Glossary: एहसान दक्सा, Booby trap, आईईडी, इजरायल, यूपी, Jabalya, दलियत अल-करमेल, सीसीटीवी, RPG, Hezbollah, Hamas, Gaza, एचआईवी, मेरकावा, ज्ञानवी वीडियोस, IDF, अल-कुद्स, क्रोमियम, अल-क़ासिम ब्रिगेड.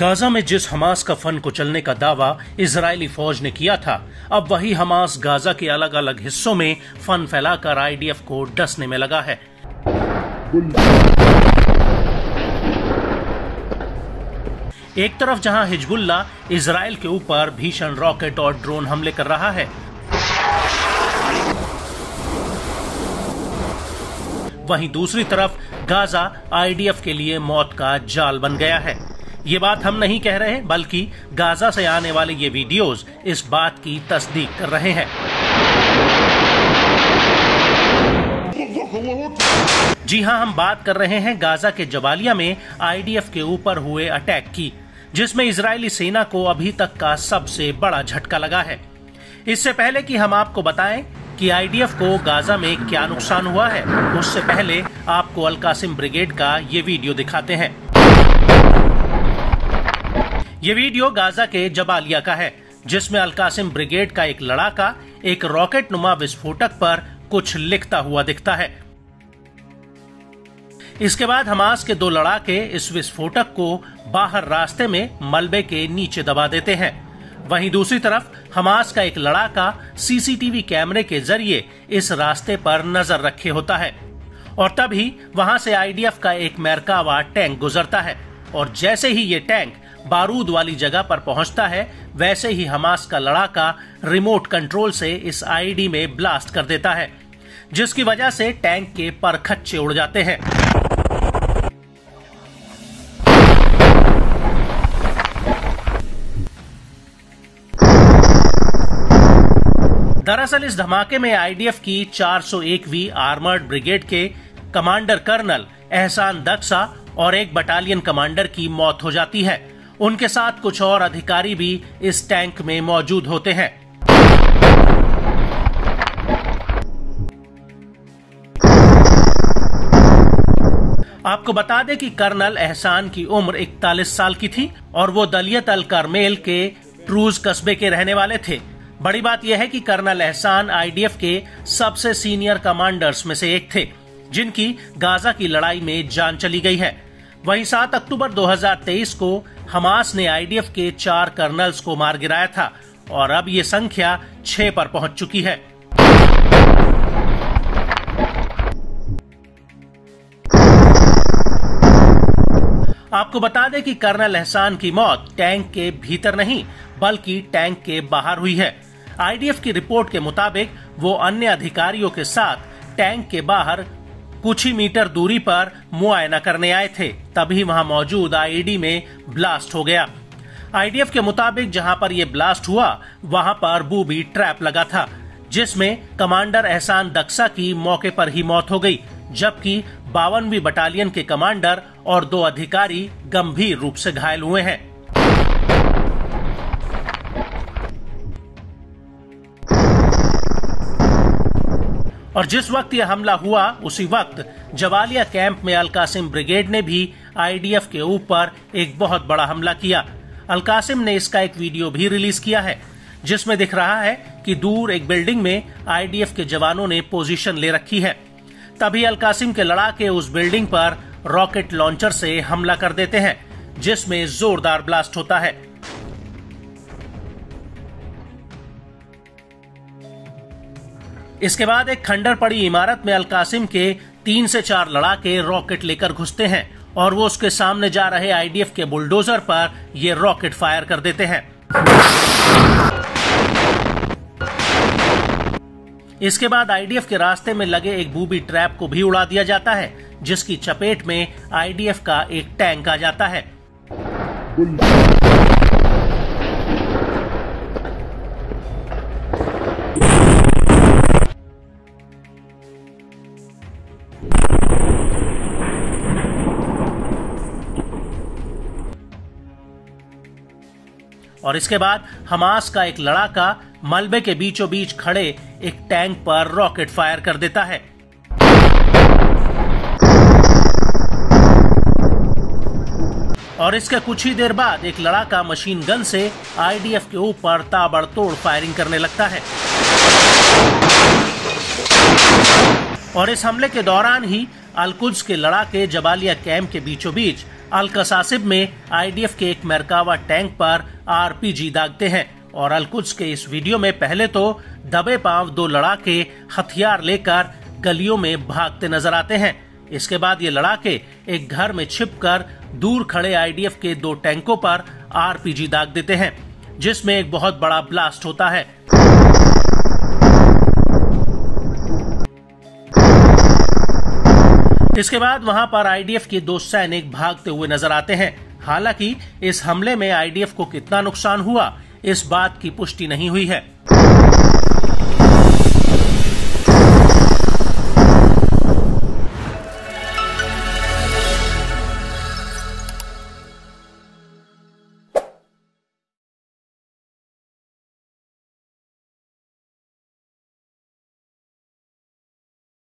Gaza में जिस Hamas का फन कुचलने का दावा इजरायली फौज ने किया था, अब वही हमास गाजा के अलग अलग हिस्सों में फन फैलाकर आईडीएफ को डसने में लगा है। एक तरफ जहां हिजबुल्ला इजरायल के ऊपर भीषण रॉकेट और ड्रोन हमले कर रहा है, वहीं दूसरी तरफ गाजा आईडीएफ के लिए मौत का जाल बन गया है। ये बात हम नहीं कह रहे, बल्कि गाजा से आने वाले ये वीडियोस इस बात की तस्दीक कर रहे हैं। जी हां, हम बात कर रहे हैं गाजा के जबालिया में आईडीएफ के ऊपर हुए अटैक की, जिसमें इजरायली सेना को अभी तक का सबसे बड़ा झटका लगा है। इससे पहले कि हम आपको बताएं कि आईडीएफ को गाजा में क्या नुकसान हुआ है, उससे पहले आपको अल-क़ासिम ब्रिगेड का ये वीडियो दिखाते हैं। ये वीडियो गाजा के जबालिया का है, जिसमें अल-क़ासिम ब्रिगेड का एक लड़ाका एक रॉकेट नुमा विस्फोटक पर कुछ लिखता हुआ दिखता है। इसके बाद हमास के दो लड़ाके इस विस्फोटक को बाहर रास्ते में मलबे के नीचे दबा देते हैं। वहीं दूसरी तरफ हमास का एक लड़ाका सीसीटीवी कैमरे के जरिए इस रास्ते पर नजर रखे होता है और तभी वहां से आईडीएफ का एक मेरकावा टैंक गुजरता है और जैसे ही ये टैंक बारूद वाली जगह पर पहुंचता है, वैसे ही हमास का लड़ाका रिमोट कंट्रोल से इस आईडी में ब्लास्ट कर देता है, जिसकी वजह से टैंक के परखच्चे उड़ जाते हैं। दरअसल इस धमाके में आईडीएफ की 401वीं आर्मर्ड ब्रिगेड के कमांडर कर्नल एहसान दक्सा और एक बटालियन कमांडर की मौत हो जाती है। उनके साथ कुछ और अधिकारी भी इस टैंक में मौजूद होते हैं। आपको बता दें कि कर्नल एहसान की उम्र 41 साल की थी और वो दलियत अल-करमेल के ट्रूज कस्बे के रहने वाले थे। बड़ी बात यह है कि कर्नल एहसान आईडीएफ के सबसे सीनियर कमांडर्स में से एक थे, जिनकी गाजा की लड़ाई में जान चली गई है। वहीं 7 अक्टूबर 2023 को हमास ने आईडीएफ के 4 कर्नल्स को मार गिराया था और अब ये संख्या 6 पर पहुंच चुकी है। आपको बता दें कि कर्नल एहसान की मौत टैंक के भीतर नहीं बल्कि टैंक के बाहर हुई है। आईडीएफ की रिपोर्ट के मुताबिक वो अन्य अधिकारियों के साथ टैंक के बाहर कुछ ही मीटर दूरी पर मुआयना करने आए थे, तभी वहां मौजूद आईईडी में ब्लास्ट हो गया। आईडीएफ के मुताबिक जहां पर यह ब्लास्ट हुआ वहां पर बूबी ट्रैप लगा था, जिसमें कमांडर एहसान दक्सा की मौके पर ही मौत हो गई, जबकि 52वीं बटालियन के कमांडर और 2 अधिकारी गंभीर रूप से घायल हुए हैं। और जिस वक्त यह हमला हुआ, उसी वक्त जबालिया कैंप में अल-क़ासिम ब्रिगेड ने भी आईडीएफ के ऊपर एक बहुत बड़ा हमला किया। अल-क़ासिम ने इसका एक वीडियो भी रिलीज किया है, जिसमें दिख रहा है कि दूर एक बिल्डिंग में आईडीएफ के जवानों ने पोजीशन ले रखी है, तभी अल-क़ासिम के लड़ाके उस बिल्डिंग पर रॉकेट लॉन्चर से हमला कर देते हैं, जिसमें जोरदार ब्लास्ट होता है। इसके बाद एक खंडर पड़ी इमारत में अल-क़ासिम के 3 से 4 लड़ाके रॉकेट लेकर घुसते हैं और वो उसके सामने जा रहे आईडीएफ के बुलडोजर पर ये रॉकेट फायर कर देते हैं। इसके बाद आईडीएफ के रास्ते में लगे एक बूबी ट्रैप को भी उड़ा दिया जाता है, जिसकी चपेट में आईडीएफ का एक टैंक आ जाता है। और इसके बाद हमास का एक लड़ाका मलबे के बीचों बीच खड़े एक टैंक पर रॉकेट फायर कर देता है। और इसके कुछ ही देर बाद एक लड़ाका मशीन गन से आईडीएफ के ऊपर ताबड़तोड़ फायरिंग करने लगता है और इस हमले के दौरान ही अल-कुद्स के लड़ाके जबालिया कैंप के बीचों बीच अलकसासिब में आईडीएफ के एक मेरकावा टैंक पर आरपीजी दागते हैं और अलकुद्स के इस वीडियो में पहले तो दबे पांव दो लड़ाके हथियार लेकर गलियों में भागते नजर आते हैं। इसके बाद ये लड़ाके एक घर में छिपकर दूर खड़े आईडीएफ के दो टैंकों पर आरपीजी दाग देते हैं, जिसमें एक बहुत बड़ा ब्लास्ट होता है। इसके बाद वहां पर आईडीएफ के दो सैनिक भागते हुए नजर आते हैं। हालांकि इस हमले में आईडीएफ को कितना नुकसान हुआ, इस बात की पुष्टि नहीं हुई है।